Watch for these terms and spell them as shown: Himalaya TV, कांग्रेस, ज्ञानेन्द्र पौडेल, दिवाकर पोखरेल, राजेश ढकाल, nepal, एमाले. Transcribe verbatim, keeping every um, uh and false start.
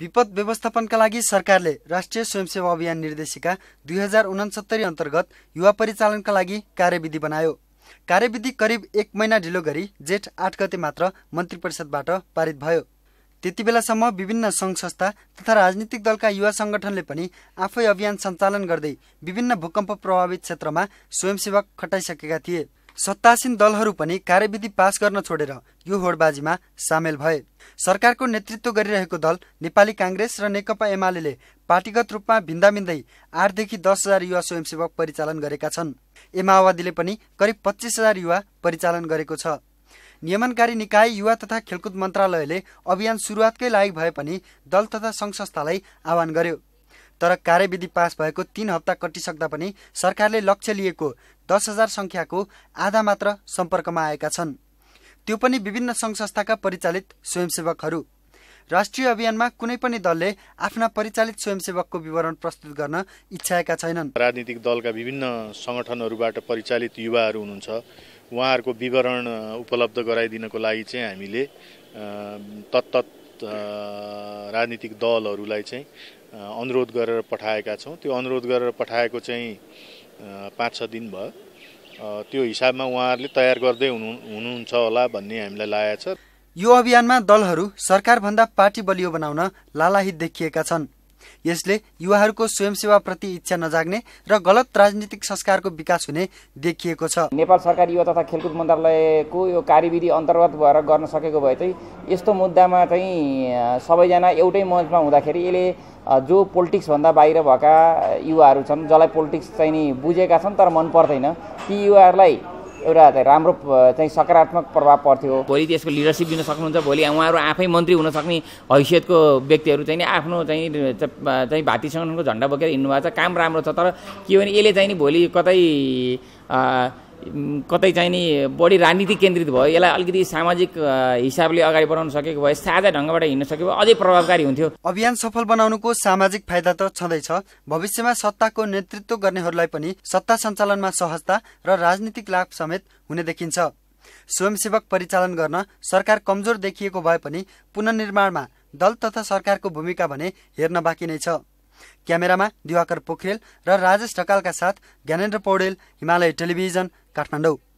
विपद व्यवस्थापनका लागि सरकारले राष्ट्रिय स्वयंसेवा अभियान निर्देशिका दुई हजार उनसत्तरी अन्तर्गत युवा परिचालनका लागि कार्यविधि बनायो। कार्यविधि करिब एक महिना ढिलो गरी जेठ आठ गते मात्र मन्त्री परिषदबाट पारित भयो। त्यति बेलासम्म विभिन्न सङ्घ संस्था तथा राजनीतिक दलका युवा सङ्गठनले पनि आफै अभियान सञ्चालन गर्दै विभिन्न भूकम्प प्रभावित क्षेत्रमा स्वयंसेवक खटाइसकेका थिए। सत्तासीन दलहरू पनि कार्यविधि पास गर्न छोडेर यो होडबाजीमा सामेल भए। सरकारको नेतृत्व गरिरहेको दल नेपाली कांग्रेस र नेकपा एमालेले पार्टीगत रूपमा भिन्दाभिन्दै आठदेखि दस हजार युवा स्वयंसेवक परिचालन गरेका छन्। एमाओवादीले पनि करिब पच्चीस हजार युवा परिचालन गरेको छ। नियमनकारी निकाय युवा तथा खेलकुद मन्त्रालयले अभियान सुरुवातकै लायक भए पनि दल तथा सङ्घ संस्थालाई आह्वान गर्यो। तर कार्यविधि पास भएको तीन हप्ता कटिसक्दा पनि सरकारले लक्ष्य लिएको दस हजार सङ्ख्याको आधा मात्र सम्पर्कमा आएका छन्, त्यो पनि विभिन्न सङ्घ संस्थाका परिचालित स्वयंसेवकहरू। राष्ट्रिय अभियानमा कुनै पनि दलले आफ्ना परिचालित स्वयंसेवकको विवरण प्रस्तुत गर्न इच्छाएका छैनन्। राजनीतिक दलका विभिन्न सङ्गठनहरूबाट परिचालित युवाहरू हुनुहुन्छ, उहाँहरूको विवरण उपलब्ध गराइदिनको लागि चाहिँ हामीले तत्तत् राजनीतिक दलहरूलाई चाहिँ अनुरोध गरेर पठाएका छौं। त्यो अनुरोध गरेर पठाएको चाहिँ पाँच छ दिन भयो, त्यो हिसाबमा उहाँहरूले तयार गर्दै हुनुहुन्छ होला भन्ने हामीलाई लागेको छ। यो अभियानमा दलहरू सरकारभन्दा पार्टी बलियो बनाउन लालाहित देखिएका छन्। यसले युवाहरूको स्वयंसेवाप्रति इच्छा नजाग्ने र गलत राजनीतिक संस्कारको विकास हुने देखिएको छ। नेपाल सरकार युवा तथा खेलकुद मन्त्रालयको यो कार्यविधि अन्तर्गत भएर गर्न सकेको भए चाहिँ यस्तो मुद्दामा चाहिँ सबैजना एउटै मञ्चमा हुँदाखेरि यसले जो पोलिटिक्स भन्दा बाहिर भएका युवाहरू छन्, जसलाई पोलिटिक्स चाहिँ नि बुझेका छन् तर मन पर्दैन, ती युवाहरूलाई एउटा राम्रो चाहिँ सकारात्मक प्रभाव पर्थ्यो। भोलि त्यसको लिडरसिप दिन सक्नुहुन्छ, भोलि उहाँहरू आफै मन्त्री हुन सक्ने हैसियतको व्यक्तिहरू चाहिँ नि आफ्नो चाहिँ चाहिँ भाती सङ्गठनको झन्डा बोकेर हिँड्नु भएको छ। काम राम्रो छ, तर के भने यसले चाहिँ नि भोलि कतै कतै चाहिँ नि बढी राजनीति केन्द्रित भयो। यसलाई अलिकति सामाजिक हिसाबले अगाडि बढाउन सकेको भए, साझा ढङ्गबाट हिँड्न सकेको भए अझै प्रभावकारी हुन्थ्यो। अभियान सफल बनाउनुको सामाजिक फाइदा त छँदैछ, भविष्यमा सत्ताको नेतृत्व गर्नेहरूलाई पनि सत्ता सञ्चालनमा सहजता र राजनीतिक लाभ समेत हुने देखिन्छ। स्वयंसेवक परिचालन गर्न सरकार कमजोर देखिएको भए पनि पुनर्निर्माणमा दल तथा सरकारको भूमिका भने हेर्न बाँकी नै छ। क्यामेरामा दिवाकर पोखरेल र राजेश ढकालका साथ ज्ञानेन्द्र पौडेल, हिमालय टेलिभिजन, काठमाडौँ।